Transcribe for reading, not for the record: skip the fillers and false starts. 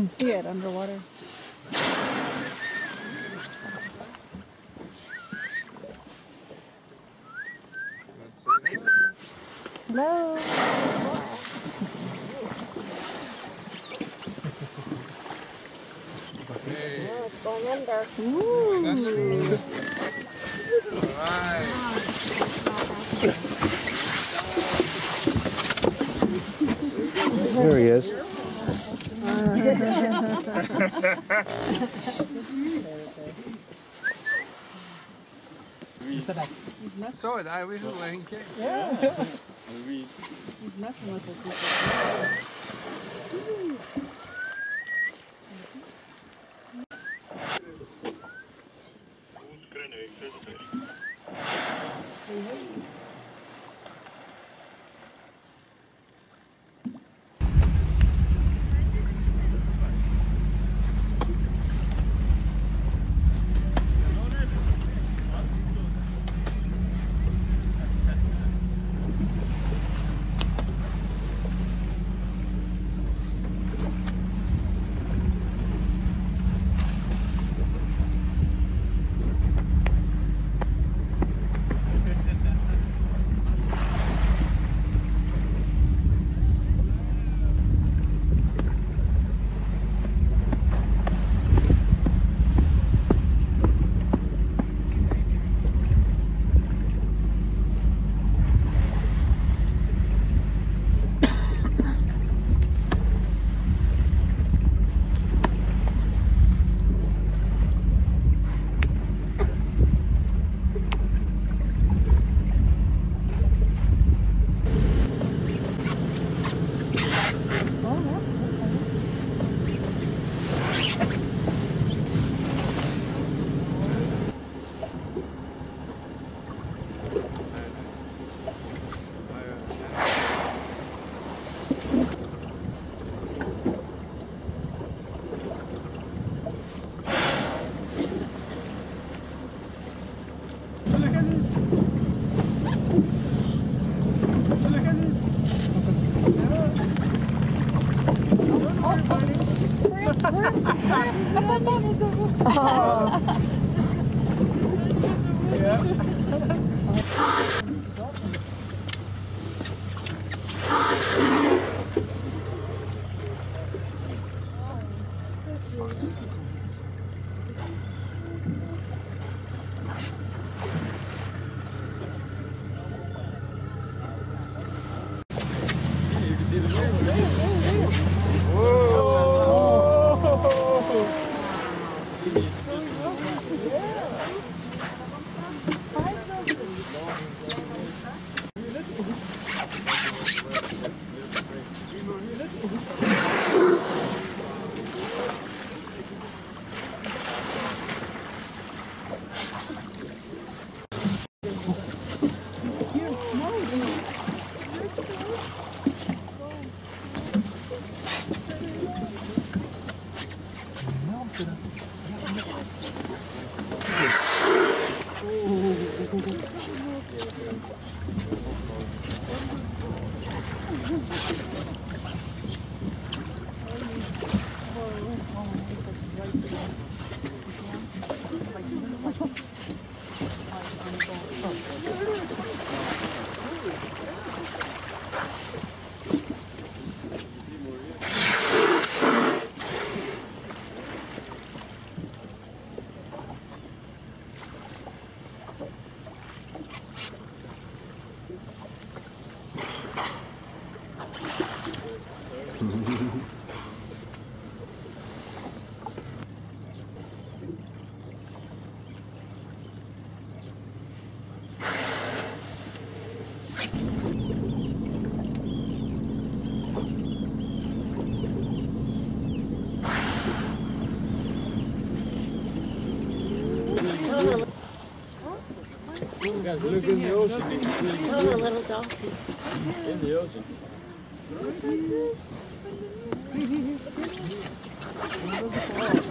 You can see it underwater. Hello. Hey. Yeah, it's going under. Ooh. That's cool. All right. There he is. So I was playing kick. Yeah. He's messing with us. Guys, look in the ocean. Oh, a little dolphin. In the ocean. Look at this.